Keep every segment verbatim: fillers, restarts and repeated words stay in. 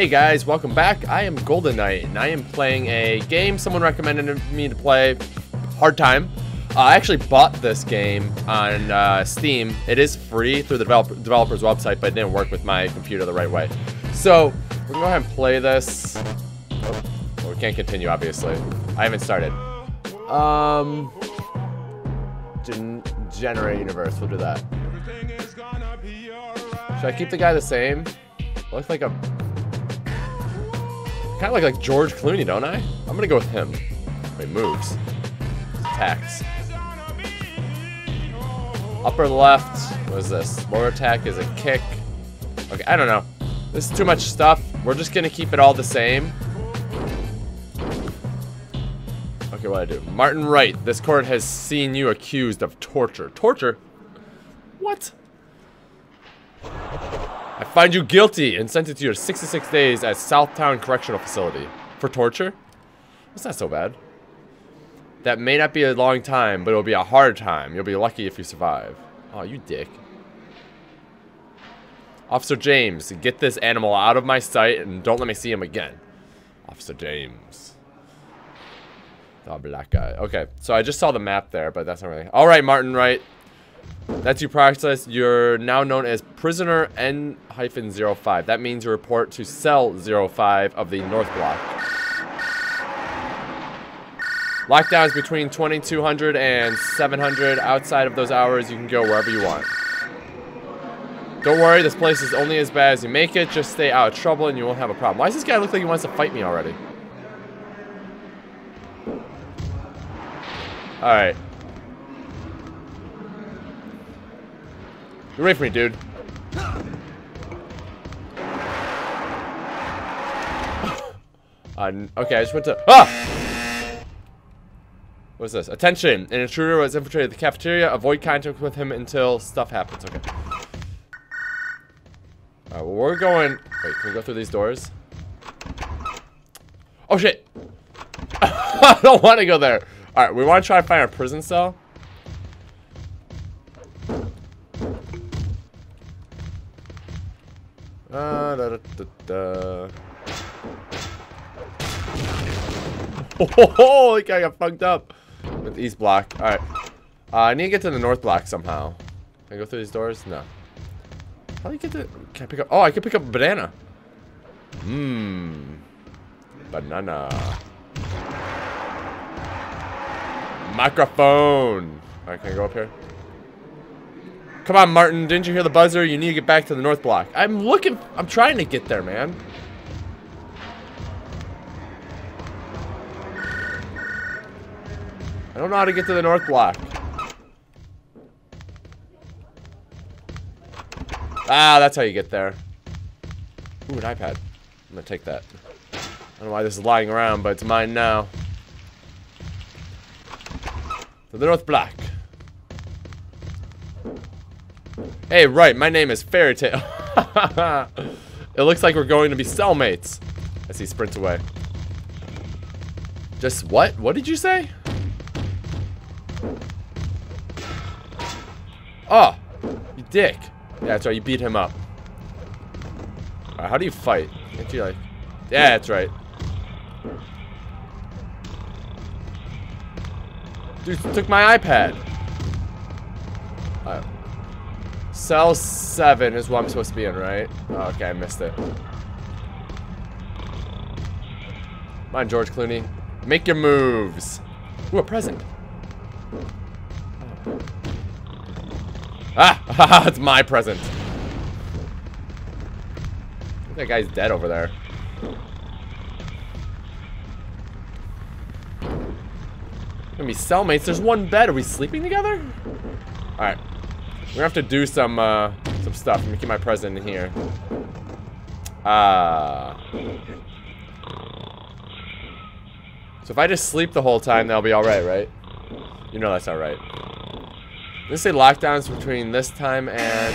Hey guys, welcome back. I am Golden Knight, and I am playing a game someone recommended me to play, Hard Time. Uh, I actually bought this game on uh, Steam. It is free through the developer, developer's website, but it didn't work with my computer the right way. So, we're gonna go ahead and play this. Oh, well, we can't continue, obviously. I haven't started. Um, gen generate universe, we'll do that. Should I keep the guy the same? Looks like a... Kind of look like George Clooney, don't I? I'm gonna go with him. Wait, moves. Attacks. Upper left. What is this? Lower attack is a kick. Okay, I don't know. This is too much stuff. We're just gonna keep it all the same. Okay, what do I do? Martin Wright. This court has seen you accused of torture. Torture? What? I find you guilty and sentenced you to sixty-six days at Southtown Correctional Facility. For torture? That's not so bad. That may not be a long time, but it'll be a hard time. You'll be lucky if you survive. Oh, you dick. Officer James, get this animal out of my sight and don't let me see him again. Officer James. Oh, black guy. Okay, so I just saw the map there, but that's not really... Alright, Martin Wright. That's your process. You're now known as Prisoner N zero five. That means you report to Cell zero five of the North Block. Lockdown is between twenty-two hundred and seven hundred. Outside of those hours, you can go wherever you want. Don't worry, this place is only as bad as you make it. Just stay out of trouble and you won't have a problem. Why does this guy look like he wants to fight me already? Alright. You ready for me, dude? uh, okay, I just went to... Ah! What's this? Attention! An intruder was infiltrated the cafeteria. Avoid contact with him until stuff happens. Okay. Alright, well, we're going... Wait, can we go through these doors? Oh, shit! I don't want to go there! Alright, we want to try and find our prison cell. Uh, da, da, da, da. Oh, that guy got fucked up. With East Block. Alright. Uh, I need to get to the North Block somehow. Can I go through these doors? No. How do you get to... Can I pick up... Oh, I can pick up a banana. Mmm. Banana. Microphone. Alright, can I go up here? Come on, Martin. Didn't you hear the buzzer? You need to get back to the North Block. I'm looking. I'm trying to get there, man. I don't know how to get to the North Block. Ah, that's how you get there. Ooh, an iPad. I'm gonna take that. I don't know why this is lying around, but it's mine now. To the North Block. Hey, right, my name is Fairy Tail. It looks like we're going to be cellmates. As he sprints away. Just what? What did you say? Oh, you dick. Yeah, that's right, you beat him up. Alright, how do you fight? Can't you, like... Yeah, that's right. Dude, took my iPad. Alright. Cell seven is what I'm supposed to be in, right? Oh, okay, I missed it. Come on, George Clooney. Make your moves. Ooh, a present. Ah! It's my present. I think that guy's dead over there. We're gonna be cellmates. There's one bed. Are we sleeping together? Alright. We're gonna have to do some, uh, some stuff. Let me get my present in here. Uh, so if I just sleep the whole time, that'll be alright, right? You know that's alright. Let's say lockdowns between this time and...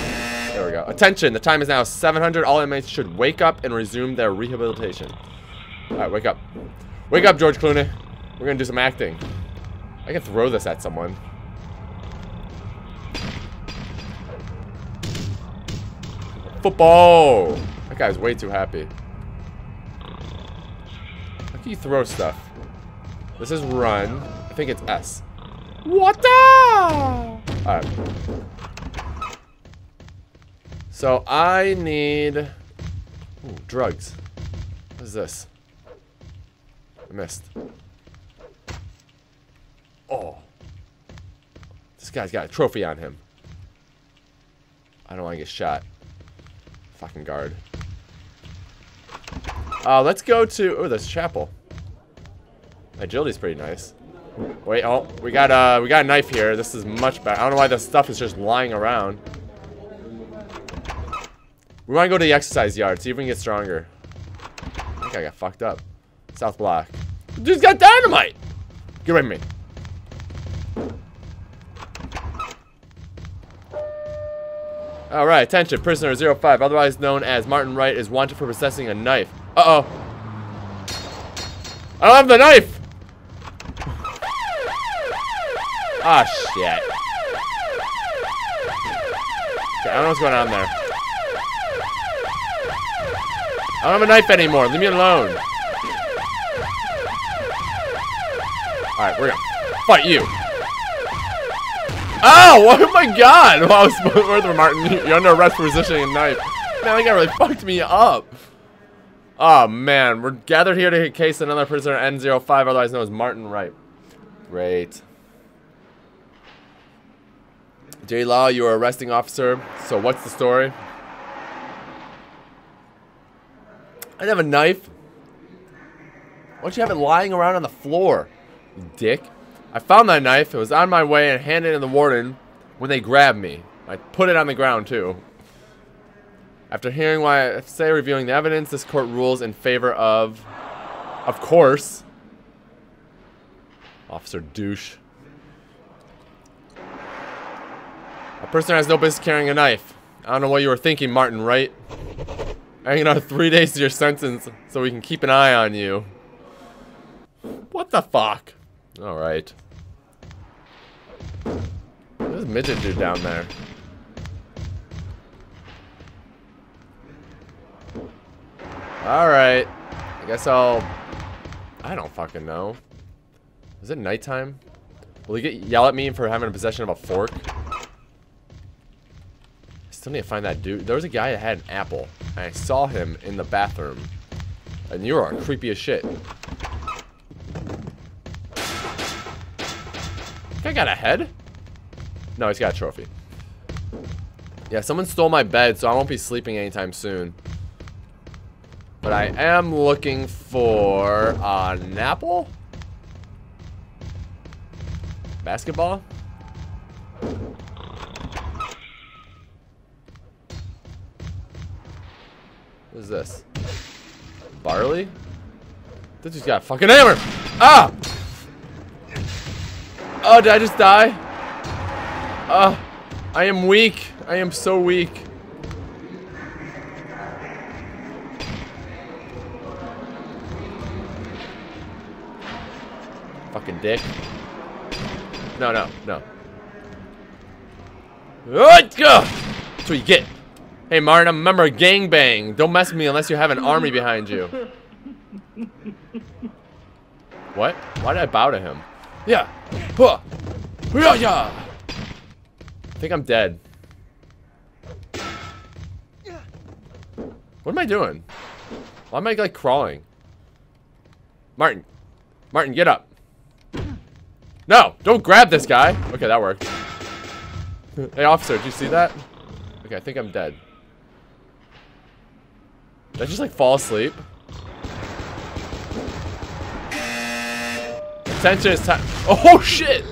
There we go. Attention! The time is now seven hundred. All inmates should wake up and resume their rehabilitation. Alright, wake up. Wake up, George Clooney. We're gonna do some acting. I can throw this at someone. Football! That guy's way too happy. do you throw stuff? This is run. I think it's S. What the? Alright. So I need... Ooh, drugs. What is this? I missed. Oh. This guy's got a trophy on him. I don't want to get shot. Fucking guard. Uh, let's go to... Oh, there's a chapel. Agility's pretty nice. Wait, oh, we got a, we got a knife here. This is much better. I don't know why this stuff is just lying around. We want to go to the exercise yard, see if we can get stronger. I think I got fucked up. South block. Dude's got dynamite! Get rid of me. Alright, attention. Prisoner zero five, otherwise known as Martin Wright, is wanted for possessing a knife. Uh-oh. I don't have the knife! Ah, oh, shit. Okay, I don't know what's going on there. I don't have a knife anymore. Leave me alone. Alright, we're gonna fight you. Oh, oh my god! Well, I was supposed to, Martin, you're under arrest for positioning a knife. Man, that guy really fucked me up. Oh man, we're gathered here to case another prisoner N zero five, otherwise known as Martin Wright. Great. J Law, you are arresting officer. So what's the story? I didn't have a knife. Why don't you have it lying around on the floor, you dick? I found that knife. It was on my way and handed it to the warden when they grabbed me. I put it on the ground too. After hearing why I say reviewing the evidence, this court rules in favor of, of course, Officer Douche. A person has no business carrying a knife. I don't know what you were thinking, Martin Wright. Adding another three days to your sentence so we can keep an eye on you. What the fuck? Alright. There's a midget dude down there. Alright. I guess I'll... I don't fucking know. Is it nighttime? Will he get yell at me for having possession of a fork? I still need to find that dude. There was a guy that had an apple. And I saw him in the bathroom. And you are creepy as shit. I got a head? No, he's got a trophy. Yeah, someone stole my bed, so I won't be sleeping anytime soon. But I am looking for an apple? Basketball? What is this? Barley? This dude's got a fucking hammer! Ah! Oh, did I just die? Uh, I am weak. I am so weak. Fucking dick. No, no, no. That's what you get. Hey, Martin, I'm a member of gangbang. Don't mess with me unless you have an army behind you. What? Why did I bow to him? Yeah. Huh. I think I'm dead. What am I doing? Why am I like crawling? Martin. Martin, get up. No, don't grab this guy. Okay, that worked. Hey, officer, did you see that? Okay, I think I'm dead. Did I just like fall asleep? Attention, it's time. Oh shit!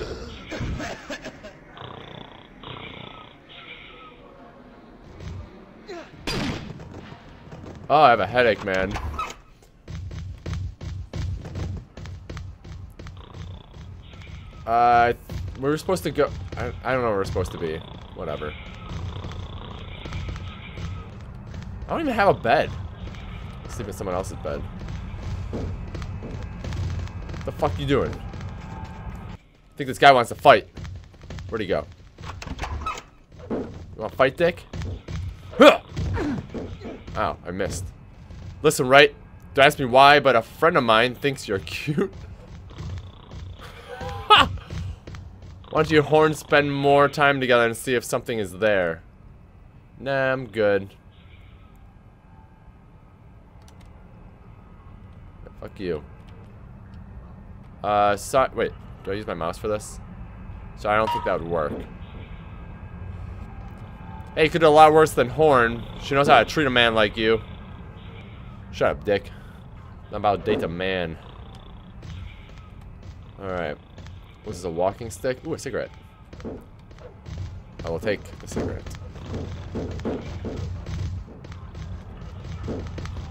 Oh, I have a headache, man. Uh, we were supposed to go. I, I don't know where we're supposed to be. Whatever. I don't even have a bed. I'll sleep in someone else's bed. The fuck you doing? I think this guy wants to fight. Where'd he go? You want to fight, dick? Huh! Ow, I missed. Listen, right? Don't ask me why, but a friend of mine thinks you're cute. Ha! Why don't you horns spend more time together and see if something is there? Nah, I'm good. Fuck you. Uh, so- wait. Do I use my mouse for this? So I don't think that would work. Hey, you could do a lot worse than horn. She knows how to treat a man like you. Shut up, dick. I'm about to date a man. Alright. This is a walking stick. Ooh, a cigarette. I will take the cigarette.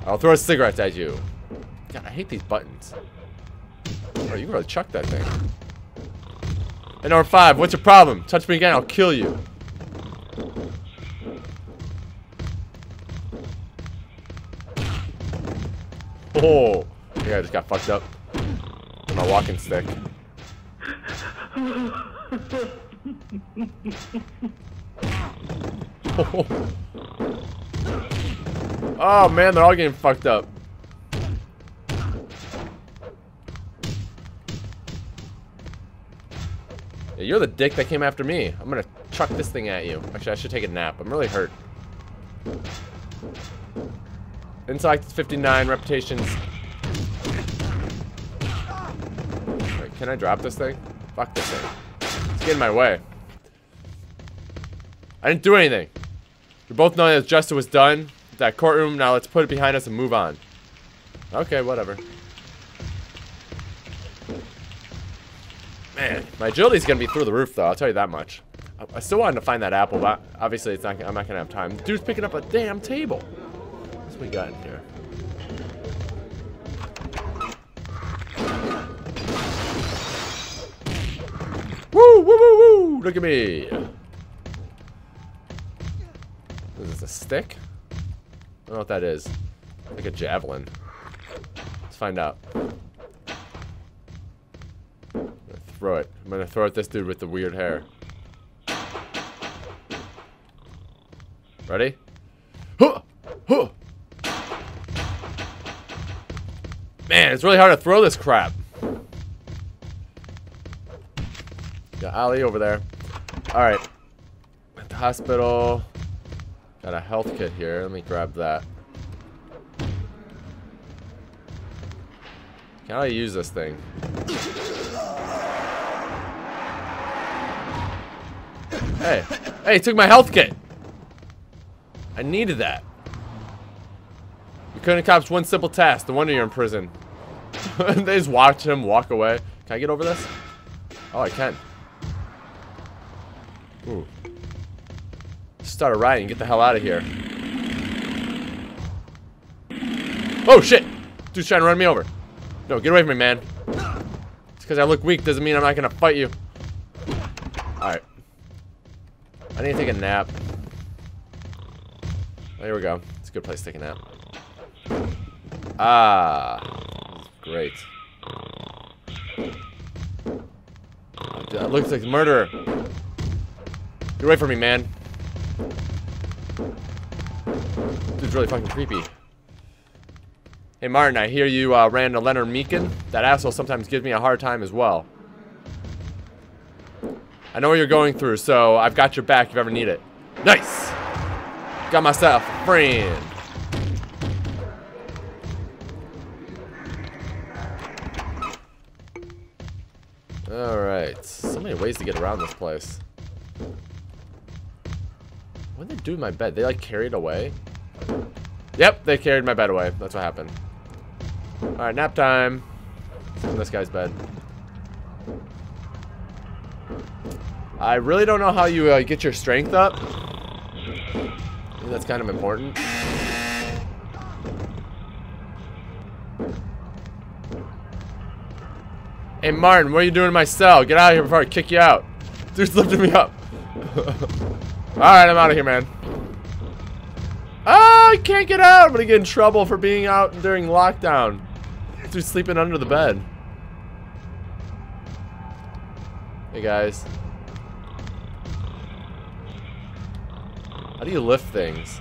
I'll throw a cigarette at you. God, I hate these buttons. Bro, you really chuck that thing. And number five, what's your problem? Touch me again, I'll kill you. Oh, I think I just got fucked up with my walking stick. Oh. Oh man, they're all getting fucked up. Yeah, you're the dick that came after me. I'm gonna chuck this thing at you. Actually, I should take a nap. I'm really hurt. Intellect is fifty-nine, reputations. Wait, can I drop this thing? Fuck this thing. It's getting in my way. I didn't do anything. We both know that justice was done. That courtroom, now let's put it behind us and move on. Okay, whatever. Man, my agility's gonna be through the roof though, I'll tell you that much. I still wanted to find that apple, but obviously it's not, I'm not gonna have time. Dude's picking up a damn table. We got in here. Woo, woo, woo, woo! Look at me. Is this a stick? I don't know what that is. Like a javelin. Let's find out. I'm gonna throw it. I'm gonna throw at this dude with the weird hair. Ready? Huh! Huh! Man, it's really hard to throw this crap. Got Ali over there. Alright. At the hospital. Got a health kit here. Let me grab that. Can I use this thing? Hey. Hey, he took my health kit. I needed that. You couldn't accomplish one simple task. No wonder you're in prison. They just watch him walk away. Can I get over this? Oh, I can. Ooh. Start a riot and get the hell out of here. Oh, shit! Dude's trying to run me over. No, get away from me, man. It's because I look weak doesn't mean I'm not going to fight you. Alright. I need to take a nap. Oh, here we go. It's a good place to take a nap. Ah, great. That looks like murder. Get away from me, man. Dude's really fucking creepy. Hey, Martin, I hear you uh, ran to Leonard Meekin. That asshole sometimes gives me a hard time as well. I know what you're going through, so I've got your back if you ever need it. Nice! Got myself a friend. Alright, so many ways to get around this place. What did they do with my bed? They like carried away? Yep, they carried my bed away. That's what happened. Alright, nap time. It's in this guy's bed. I really don't know how you uh, get your strength up. I think that's kind of important. Hey Martin, what are you doing in my cell? Get out of here before I kick you out. Dude's lifting me up. Alright, I'm out of here, man. Oh, I can't get out. I'm gonna get in trouble for being out during lockdown. Dude's sleeping under the bed. Hey guys. How do you lift things?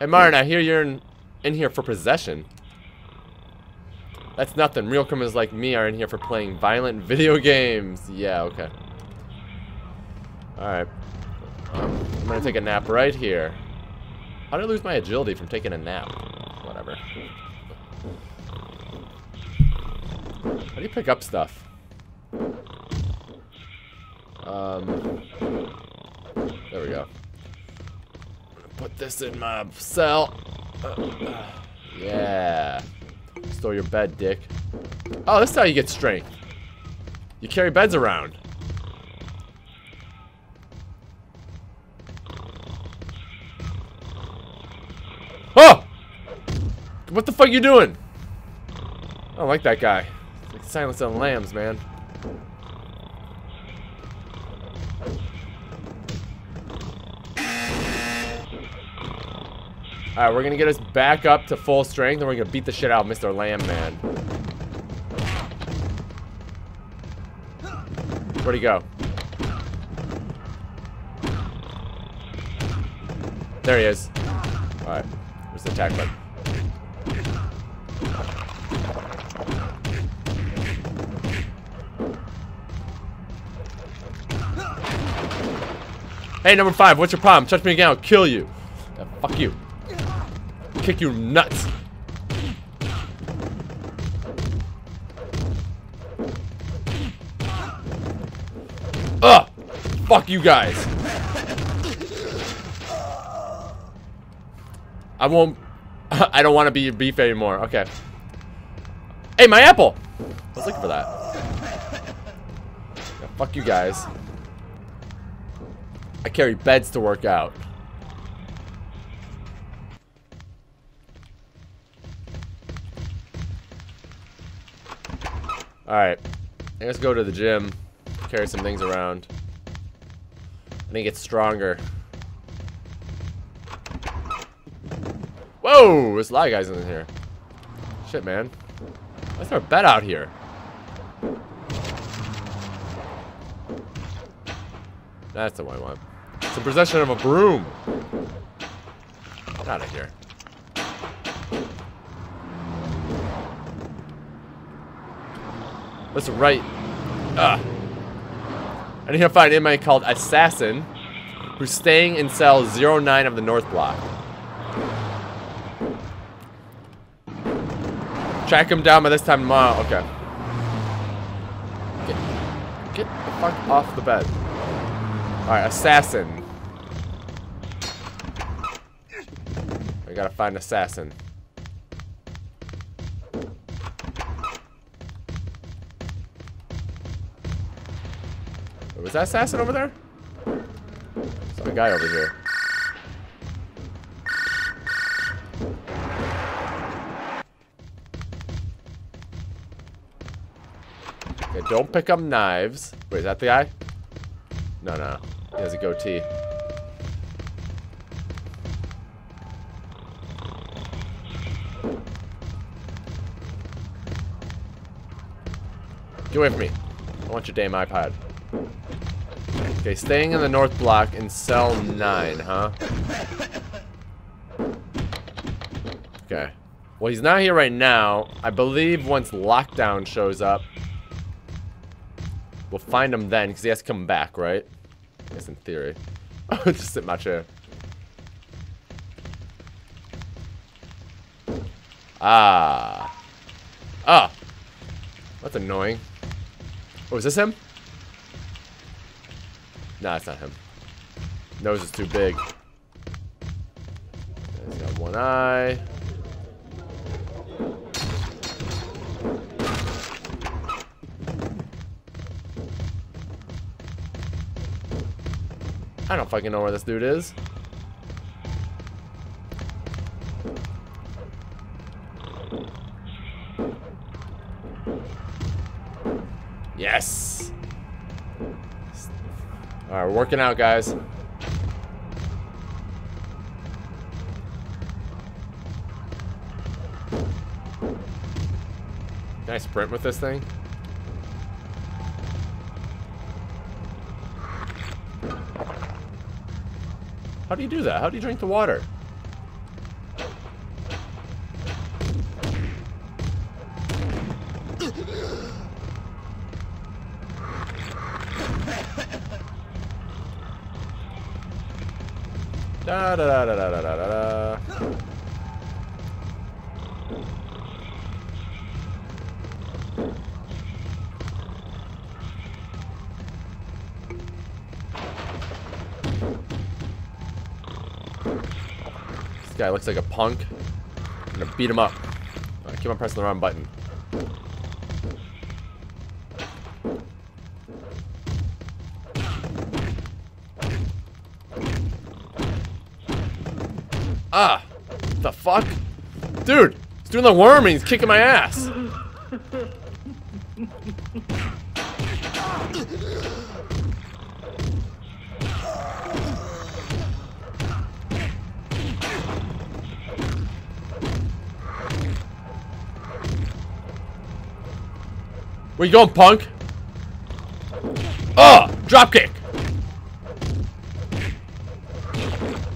Hey, Martin, I hear you're in, in here for possession. That's nothing. Real criminals like me are in here for playing violent video games. Yeah, okay. Alright. Um, I'm gonna take a nap right here. How did I lose my agility from taking a nap? Whatever. How do you pick up stuff? Um, there we go. Put this in my cell. Uh, yeah. Stole your bed, dick. Oh, this is how you get strength. You carry beds around. Oh! What the fuck you doing? I don't like that guy. It's like Silence of the Lambs, man. Alright, we're gonna get us back up to full strength and we're gonna beat the shit out of Mister Lamb Man. Where'd he go? There he is. Alright, where's the attack button? Hey, number five, what's your problem? Touch me again, I'll kill you. Yeah, fuck you. Kick you nuts. Ugh! Fuck you guys. I won't. I don't want to be a beef anymore. Okay. Hey, my apple. I was looking for that. Yeah, fuck you guys. I carry beds to work out. Alright, let's go to the gym, carry some things around. I think it's stronger. Whoa, there's a lot of guys in here. Shit, man. Let's throw a bed out here. That's the one I want. It's in possession of a broom. Get out of here. Listen, right. Ugh. I need to find an inmate called Assassin who's staying in cell zero nine of the North Block. Track him down by this time tomorrow. Okay. Get, get the fuck off the bed. Alright, Assassin. I gotta find Assassin. Was that Assassin over there? There's a guy over here. Okay, don't pick up knives. Wait, is that the guy? No, no. He has a goatee. Get away from me. I want your damn iPod. Okay, staying in the North Block in cell nine, huh? Okay. Well, he's not here right now. I believe once lockdown shows up, we'll find him then, because he has to come back, right? I guess in theory. Oh, just sit in my chair. Ah. Ah. That's annoying. Oh, is this him? Nah, it's not him. Nose is too big. He's got one eye. I don't fucking know where this dude is. Yes! Alright, we're working out, guys. Can I sprint with this thing? How do you do that? How do you drink the water? Da da da da da da da da. This guy looks like a punk. I'm gonna beat him up. I keep on pressing the wrong button. Ah! The fuck? Dude! He's doing the worm and he's kicking my ass! Where you going, punk? Ah! Oh, dropkick!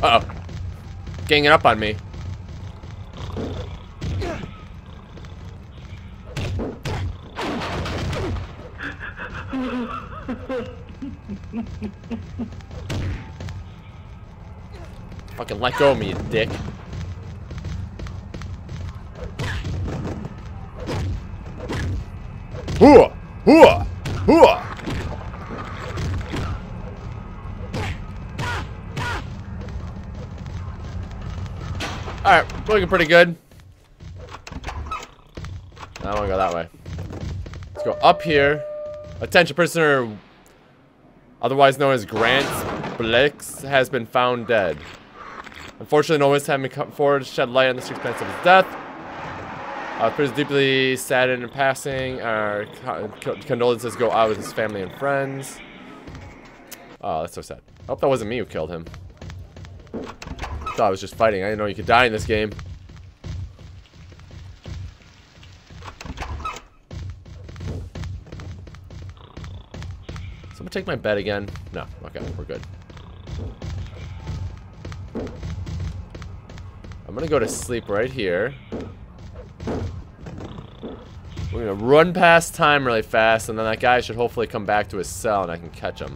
Uh-oh. Ganging up on me. Fucking let go of me, you dick. Hooah! Hooah! Hooah! Alright, looking pretty good. I wanna go that way. Let's go up here. Attention, prisoner, otherwise known as Grant Blix, has been found dead. Unfortunately, no one's having come forward to shed light on the circumstances of his death. Uh, prisoner deeply saddened in passing. Our condolences go out with his family and friends. Oh, that's so sad. I hope that wasn't me who killed him. I thought I was just fighting. I didn't know you could die in this game. Someone take my bed again? No. Okay, we're good. I'm gonna go to sleep right here. We're gonna run past time really fast, and then that guy should hopefully come back to his cell and I can catch him.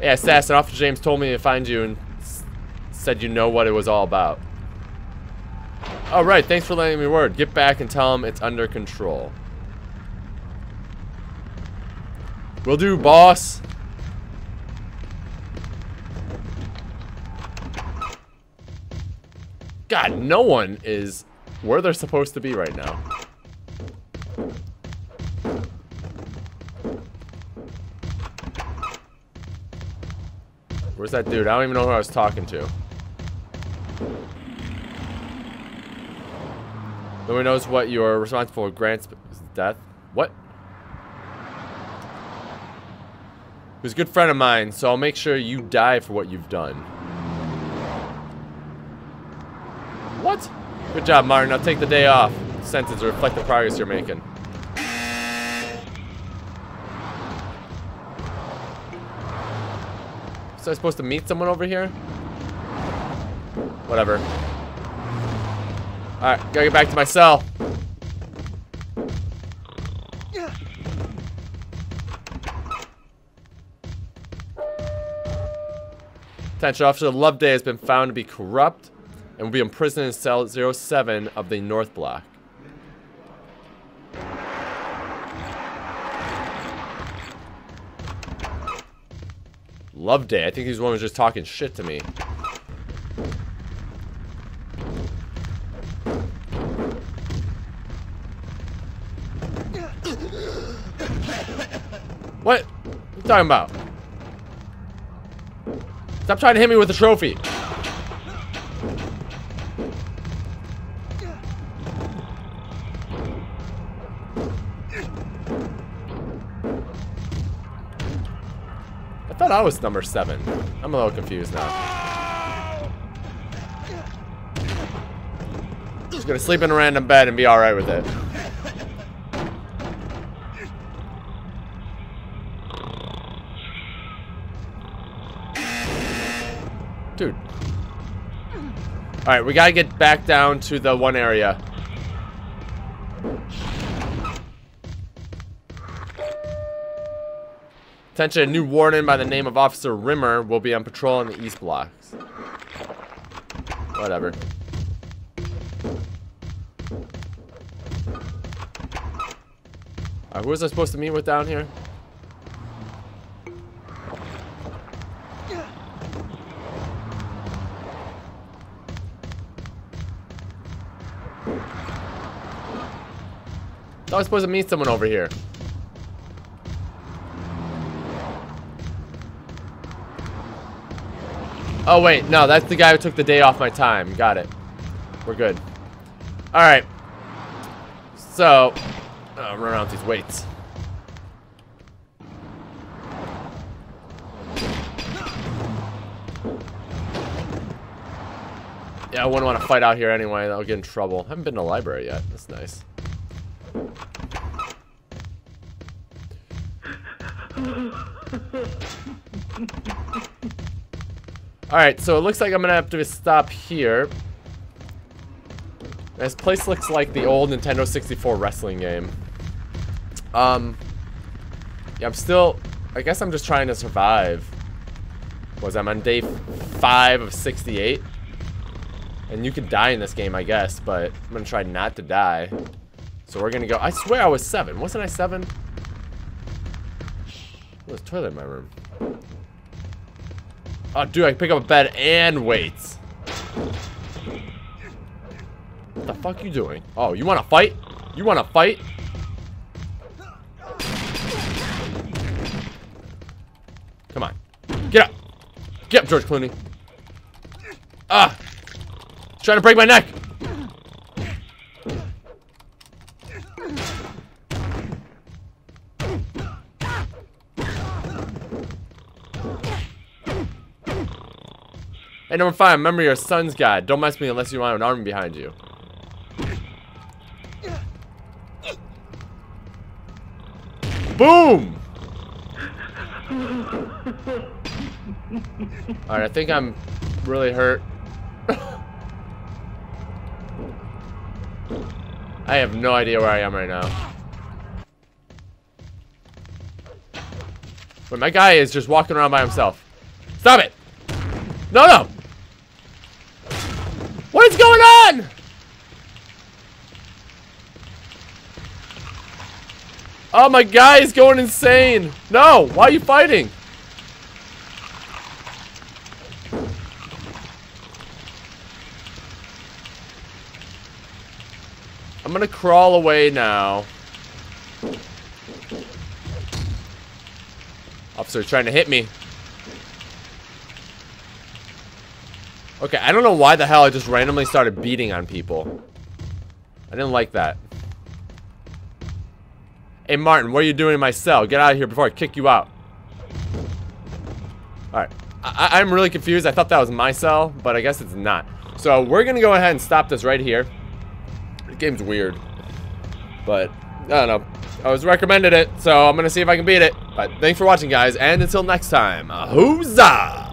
Yeah, assassin, Officer James told me to find you and s said you know what it was all about. All right, thanks for letting me word. Get back and tell him it's under control. Will do, boss. God, no one is where they're supposed to be right now. Where's that dude? I don't even know who I was talking to. No one knows what you are responsible for Grant's death. What? He was a good friend of mine, so I'll make sure you die for what you've done. What? Good job, Martin. I'll take the day off. Sentence to reflect the progress you're making. So I supposed to meet someone over here? Whatever. Alright, gotta get back to my cell. Attention, Officer Love Day has been found to be corrupt and will be imprisoned in cell zero seven of the North Block. Love Day. I think this one was just talking shit to me. What? What are you talking about? Stop trying to hit me with a trophy. I thought I was number seven. I'm a little confused now. Just gonna sleep in a random bed and be alright with it. Dude. Alright, we gotta get back down to the one area. Attention, a new warden by the name of Officer Rimmer will be on patrol in the East Blocks. Whatever. Alright, who was I supposed to meet with down here? I was supposed to meet someone over here. Oh wait, no, that's the guy who took the day off my time. Got it. We're good. Alright. So, I'll run out these weights. Yeah, I wouldn't want to fight out here anyway. That'll get in trouble. I haven't been to the library yet. That's nice. Alright, so it looks like I'm gonna have to stop here. This place looks like the old Nintendo sixty-four wrestling game. Um, yeah, I'm still, I guess I'm just trying to survive. Was I'm on day five of sixty-eight. And you can die in this game, I guess, but I'm gonna try not to die. So we're gonna go, I swear I was seven. Wasn't I seven? There's a toilet in my room. Oh, dude, I can pick up a bed and weights. What the fuck you doing? Oh, you want to fight? You want to fight? Come on. Get up. Get up, George Clooney. Ah. Trying to break my neck. Hey, number five, remember your son's God. Don't mess with me unless you want an army behind you. Boom! Alright, I think I'm really hurt. I have no idea where I am right now. But my guy is just walking around by himself. Stop it! No, no! What is going on? Oh, my guy is going insane. No, why are you fighting? I'm gonna crawl away now. Officer trying to hit me. Okay, I don't know why the hell I just randomly started beating on people. I didn't like that. Hey, Martin, what are you doing in my cell? Get out of here before I kick you out. Alright. I I'm really confused. I thought that was my cell, but I guess it's not. So, we're going to go ahead and stop this right here. The game's weird. But, I don't know. I was recommended it, so I'm going to see if I can beat it. But, thanks for watching, guys, and until next time, hoozah!